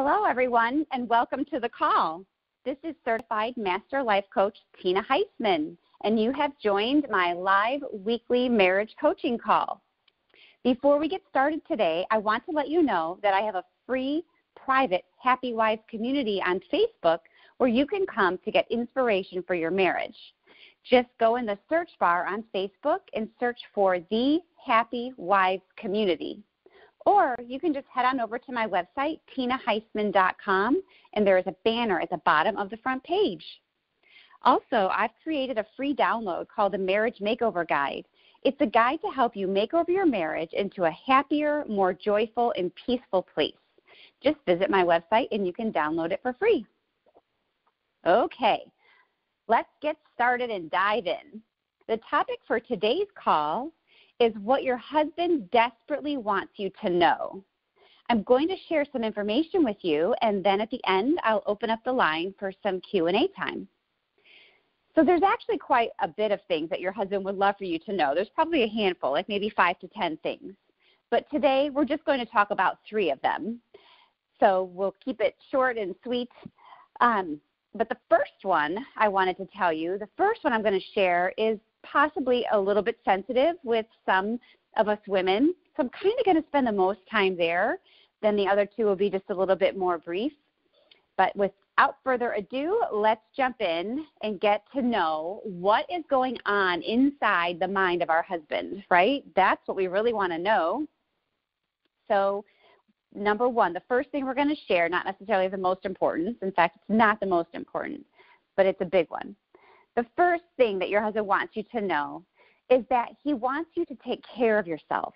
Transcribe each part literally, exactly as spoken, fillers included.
Hello, everyone, and welcome to the call. This is Certified Master Life Coach Tina Haisman, and you have joined my live weekly marriage coaching call. Before we get started today, I want to let you know that I have a free, private Happy Wives community on Facebook where you can come to get inspiration for your marriage. Just go in the search bar on Facebook and search for The Happy Wives Community. Or you can just head on over to my website, tina haisman dot com, and there is a banner at the bottom of the front page. Also, I've created a free download called the Marriage Makeover Guide. It's a guide to help you make over your marriage into a happier, more joyful, and peaceful place. Just visit my website and you can download it for free. Okay, let's get started and dive in. The topic for today's call is what your husband desperately wants you to know. I'm going to share some information with you, and then at the end, I'll open up the line for some Q and A time. So there's actually quite a bit of things that your husband would love for you to know. There's probably a handful, like maybe five to ten things. But today, we're just going to talk about three of them. So we'll keep it short and sweet. Um, but the first one I wanted to tell you, the first one I'm going to share is possibly a little bit sensitive with some of us women. So I'm kind of going to spend the most time there. Then the other two will be just a little bit more brief. But without further ado, let's jump in and get to know what is going on inside the mind of our husband, right? That's what we really want to know. So number one, the first thing we're going to share, not necessarily the most important. In fact, it's not the most important, but it's a big one. The first thing that your husband wants you to know is that he wants you to take care of yourself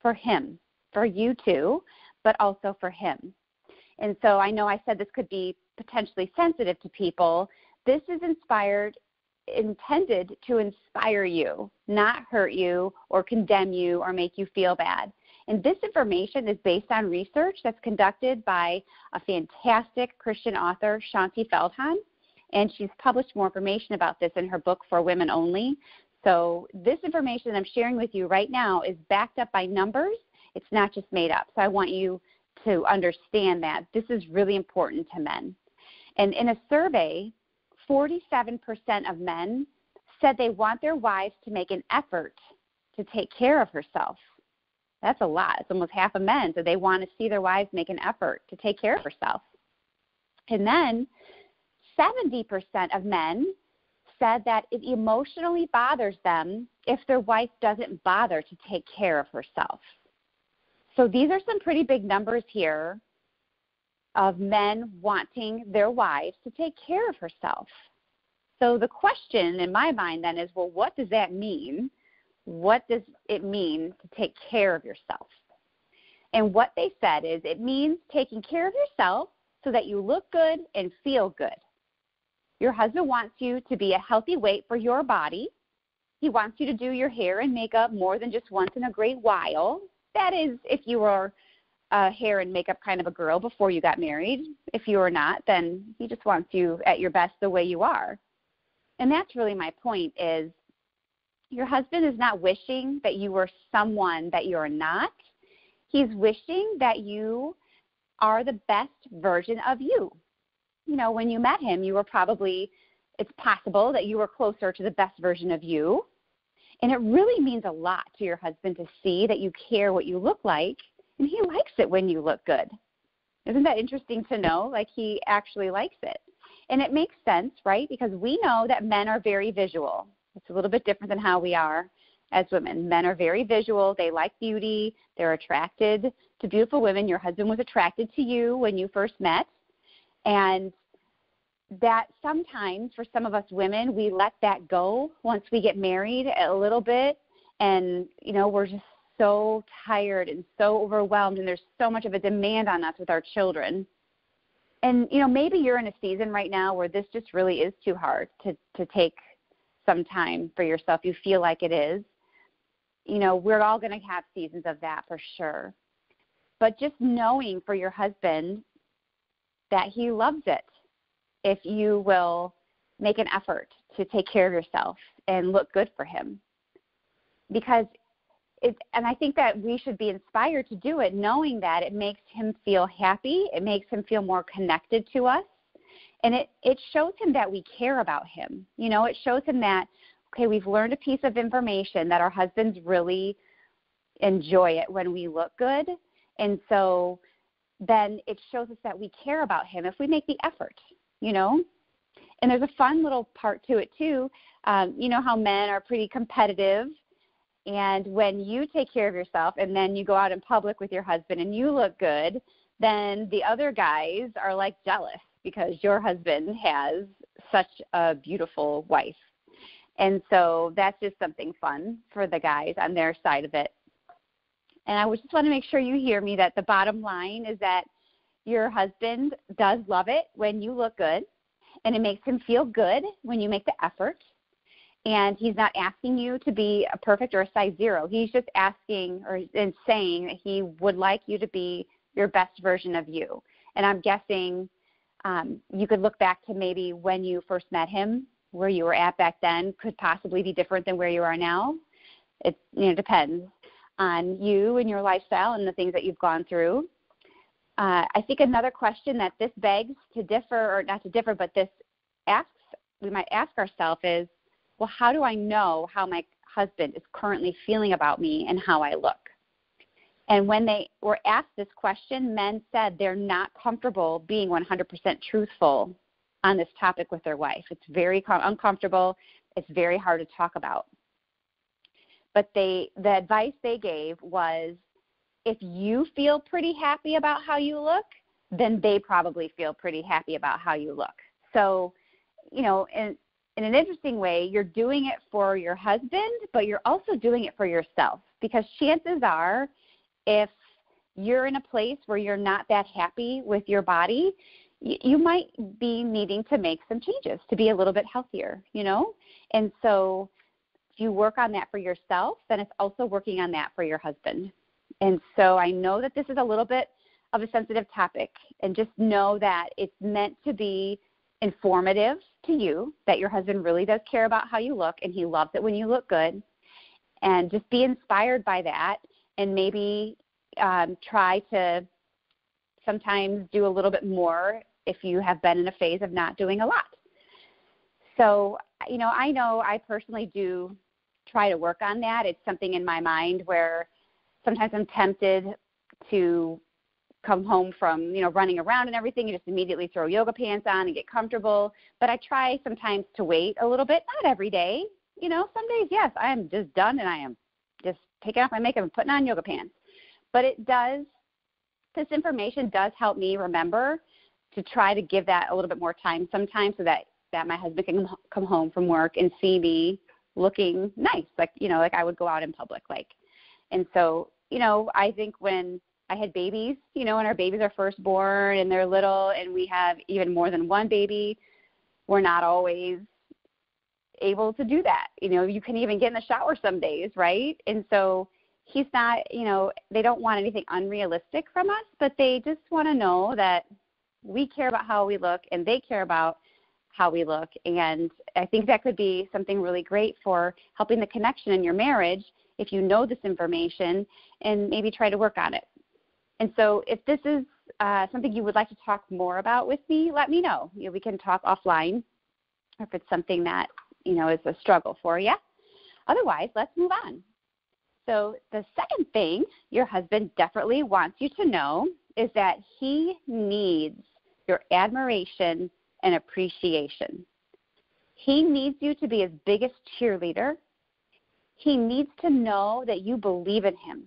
for him, for you too, but also for him. And so I know I said this could be potentially sensitive to people. This is inspired, intended to inspire you, not hurt you or condemn you or make you feel bad. And this information is based on research that's conducted by a fantastic Christian author, Shanti Feldhahn. And she's published more information about this in her book, For Women Only. So this information I'm sharing with you right now is backed up by numbers. It's not just made up. So I want you to understand that this is really important to men. And in a survey, forty-seven percent of men said they want their wives to make an effort to take care of herself. That's a lot. It's almost half of men. So they want to see their wives make an effort to take care of herself. And then seventy percent of men said that it emotionally bothers them if their wife doesn't bother to take care of herself. So these are some pretty big numbers here of men wanting their wives to take care of herself. So the question in my mind then is, well, what does that mean? What does it mean to take care of yourself? And what they said is it means taking care of yourself so that you look good and feel good. Your husband wants you to be a healthy weight for your body. He wants you to do your hair and makeup more than just once in a great while. That is, if you were a hair and makeup kind of a girl before you got married. If you are not, then he just wants you at your best the way you are. And that's really my point is your husband is not wishing that you were someone that you're not. He's wishing that you are the best version of you. You know, when you met him, you were probably, it's possible that you were closer to the best version of you. And it really means a lot to your husband to see that you care what you look like, and he likes it when you look good. Isn't that interesting to know? Like, he actually likes it. And it makes sense, right? Because we know that men are very visual. It's a little bit different than how we are as women. Men are very visual. They like beauty. They're attracted to beautiful women. Your husband was attracted to you when you first met. And that sometimes for some of us women, we let that go once we get married a little bit. And, you know, we're just so tired and so overwhelmed. And there's so much of a demand on us with our children. And, you know, maybe you're in a season right now where this just really is too hard to, to take some time for yourself. You feel like it is. You know, we're all going to have seasons of that for sure. But just knowing for your husband that he loves it if you will make an effort to take care of yourself and look good for him. Because it, and I think that we should be inspired to do it, knowing that it makes him feel happy, it makes him feel more connected to us, and it, it shows him that we care about him. You know, it shows him that, okay, we've learned a piece of information that our husbands really enjoy it when we look good, and so then it shows us that we care about him if we make the effort, you know. And there's a fun little part to it, too. Um, you know how men are pretty competitive, and when you take care of yourself and then you go out in public with your husband and you look good, then the other guys are, like, jealous because your husband has such a beautiful wife. And so that's just something fun for the guys on their side of it. And I just want to make sure you hear me that the bottom line is that your husband does love it when you look good. And it makes him feel good when you make the effort. And he's not asking you to be a perfect or a size zero. He's just asking or and saying that he would like you to be your best version of you. And I'm guessing um, you could look back to maybe when you first met him, where you were at back then could possibly be different than where you are now. It you know, depends on you and your lifestyle and the things that you've gone through. Uh, I think another question that this begs to differ, or not to differ, but this asks, we might ask ourselves is, well, how do I know how my husband is currently feeling about me and how I look? And when they were asked this question, men said they're not comfortable being one hundred percent truthful on this topic with their wife. It's very com- uncomfortable. It's very hard to talk about. But they, the advice they gave was, if you feel pretty happy about how you look, then they probably feel pretty happy about how you look. So, you know, in, in an interesting way, you're doing it for your husband, but you're also doing it for yourself, because chances are if you're in a place where you're not that happy with your body, you, you might be needing to make some changes to be a little bit healthier, you know? And so if you work on that for yourself, then it's also working on that for your husband. And so I know that this is a little bit of a sensitive topic, and just know that it's meant to be informative to you, that your husband really does care about how you look and he loves it when you look good. And just be inspired by that, and maybe um, try to sometimes do a little bit more if you have been in a phase of not doing a lot. So, you know, I know I personally do try to work on that. It's something in my mind where sometimes I'm tempted to come home from, you know, running around and everything. You just immediately throw yoga pants on and get comfortable. But I try sometimes to wait a little bit, not every day. You know, some days, yes, I am just done and I am just taking off my makeup and putting on yoga pants. But it does, this information does help me remember to try to give that a little bit more time sometimes, so that, that my husband can come home from work and see me looking nice, like, you know, like I would go out in public, like. And so, you know, I think when I had babies, you know, when our babies are first born and they're little and we have even more than one baby, we're not always able to do that. You know, you can even get in the shower some days, right? And so he's not, you know, they don't want anything unrealistic from us, but they just want to know that we care about how we look and they care about how we look. And I think that could be something really great for helping the connection in your marriage, if you know this information, and maybe try to work on it. And so if this is uh, something you would like to talk more about with me, let me know. You know, we can talk offline, or if it's something that, you know, is a struggle for you. Otherwise, let's move on. So the second thing your husband definitely wants you to know is that he needs your admiration and appreciation. He needs you to be his biggest cheerleader. He needs to know that you believe in him.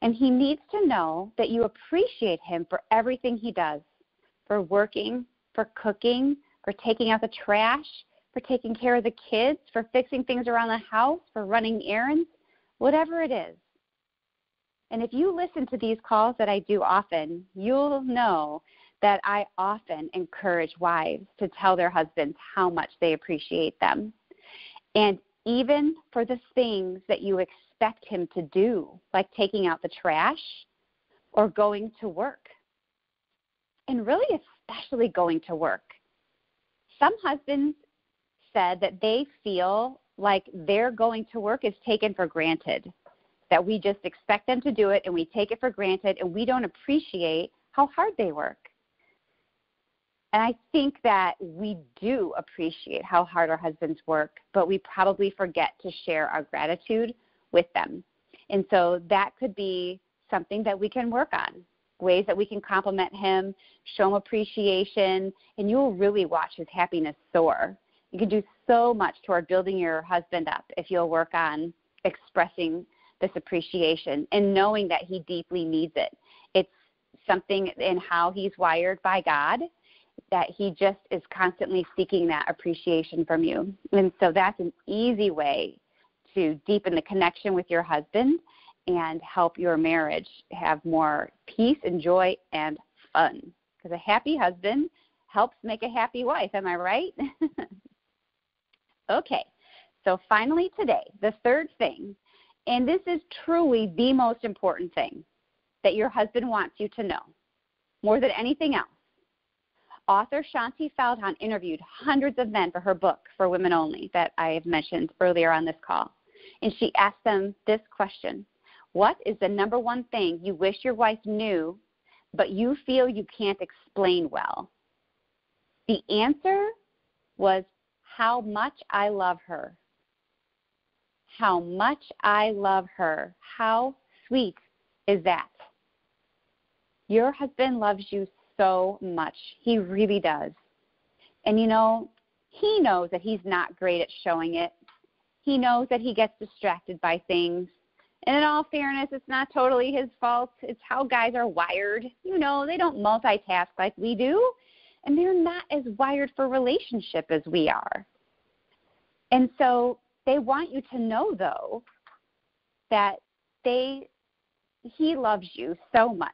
And he needs to know that you appreciate him for everything he does, for working, for cooking, for taking out the trash, for taking care of the kids, for fixing things around the house, for running errands, whatever it is. And if you listen to these calls that I do often, you'll know that I often encourage wives to tell their husbands how much they appreciate them. And even for the things that you expect him to do, like taking out the trash or going to work. And really especially going to work. Some husbands said that they feel like their going to work is taken for granted, that we just expect them to do it and we take it for granted and we don't appreciate how hard they work. And I think that we do appreciate how hard our husbands work, but we probably forget to share our gratitude with them. And so that could be something that we can work on, ways that we can compliment him, show him appreciation, and you'll really watch his happiness soar. You can do so much toward building your husband up if you'll work on expressing this appreciation and knowing that he deeply needs it. It's something in how he's wired by God that he just is constantly seeking that appreciation from you. And so that's an easy way to deepen the connection with your husband and help your marriage have more peace and joy and fun. Because a happy husband helps make a happy wife, am I right? Okay, so finally today, the third thing, and this is truly the most important thing that your husband wants you to know, more than anything else. Author Shanti Feldhahn interviewed hundreds of men for her book, For Women Only, that I have mentioned earlier on this call. And she asked them this question: what is the number one thing you wish your wife knew, but you feel you can't explain well? The answer was how much I love her. How much I love her. How sweet is that? Your husband loves you so much. He really does. And you know, he knows that he's not great at showing it. He knows that he gets distracted by things. And in all fairness, it's not totally his fault. It's how guys are wired. You know, they don't multitask like we do. And they're not as wired for relationship as we are. And so they want you to know, though, that they, he loves you so much.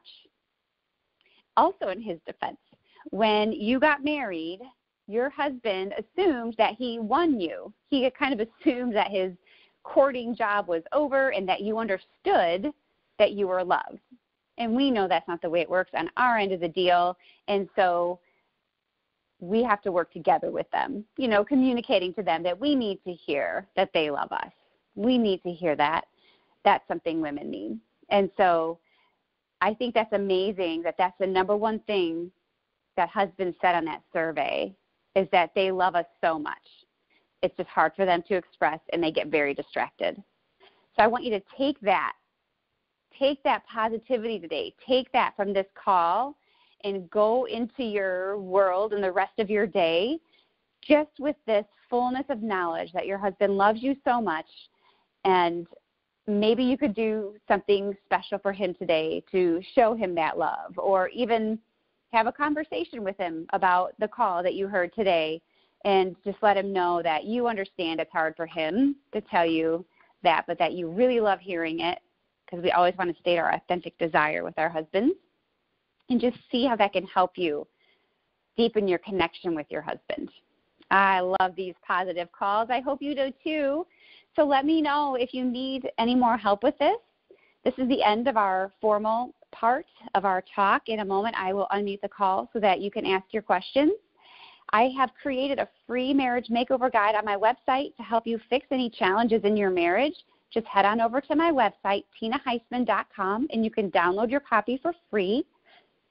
Also, in his defense, when you got married, your husband assumed that he won you. He kind of assumed that his courting job was over and that you understood that you were loved. And we know that's not the way it works on our end of the deal. And so we have to work together with them, you know, communicating to them that we need to hear that they love us. We need to hear that. That's something women need. And so I think that's amazing that that's the number one thing that husbands said on that survey, is that they love us so much. It's just hard for them to express, and they get very distracted. So I want you to take that, take that positivity today, take that from this call, and go into your world and the rest of your day just with this fullness of knowledge that your husband loves you so much. And maybe you could do something special for him today to show him that love, or even have a conversation with him about the call that you heard today and just let him know that you understand it's hard for him to tell you that, but that you really love hearing it, because we always want to state our authentic desire with our husbands, and just see how that can help you deepen your connection with your husband. I love these positive calls. I hope you do too. So let me know if you need any more help with this. This is the end of our formal part of our talk. In a moment, I will unmute the call so that you can ask your questions. I have created a free marriage makeover guide on my website to help you fix any challenges in your marriage. Just head on over to my website, tina haisman dot com, and you can download your copy for free.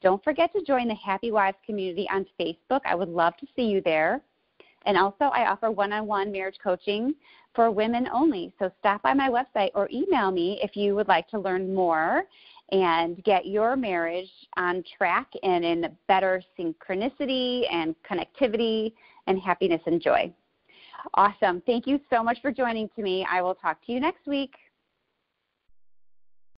Don't forget to join the Happy Wives community on Facebook. I would love to see you there. And also, I offer one-on-one marriage coaching for women only. So stop by my website or email me if you would like to learn more and get your marriage on track and in better synchronicity and connectivity and happiness and joy. Awesome. Thank you so much for joining me. I will talk to you next week.